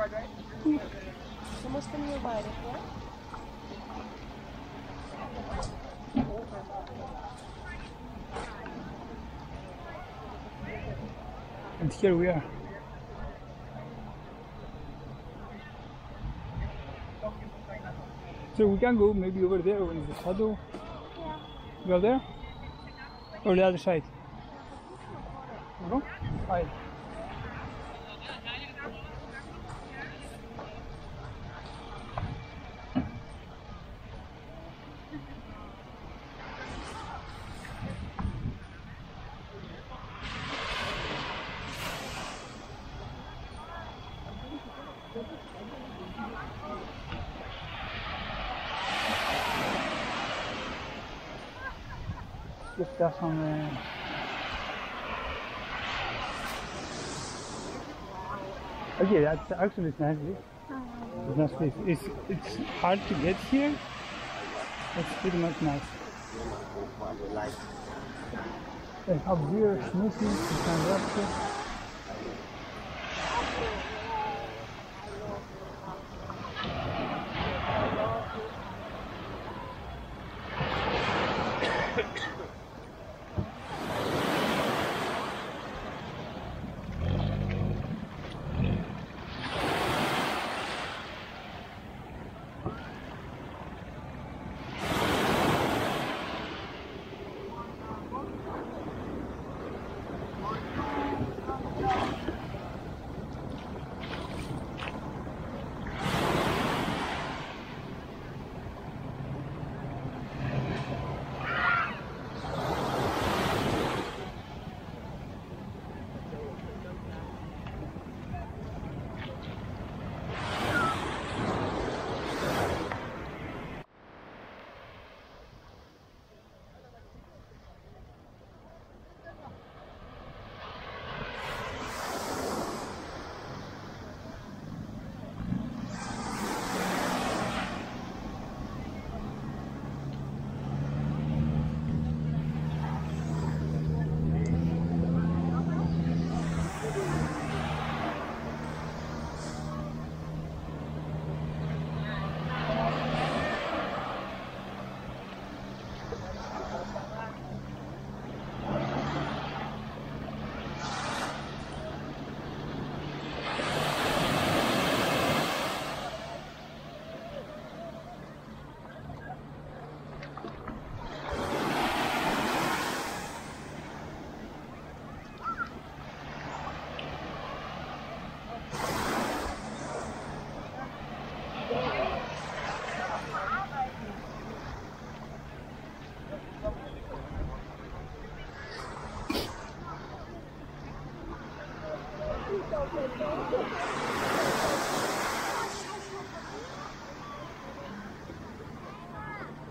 fried rice? Someone's going to buy it, right? And here we are. So we can go maybe over there or in the shadow. Yeah. Go there? Or the other side? No? Hi. Get that on the... Okay, that's actually nice. It's nice place. It's hard to get here. It's pretty much nice. They have beer, smoothies, you can grab it. Thank you.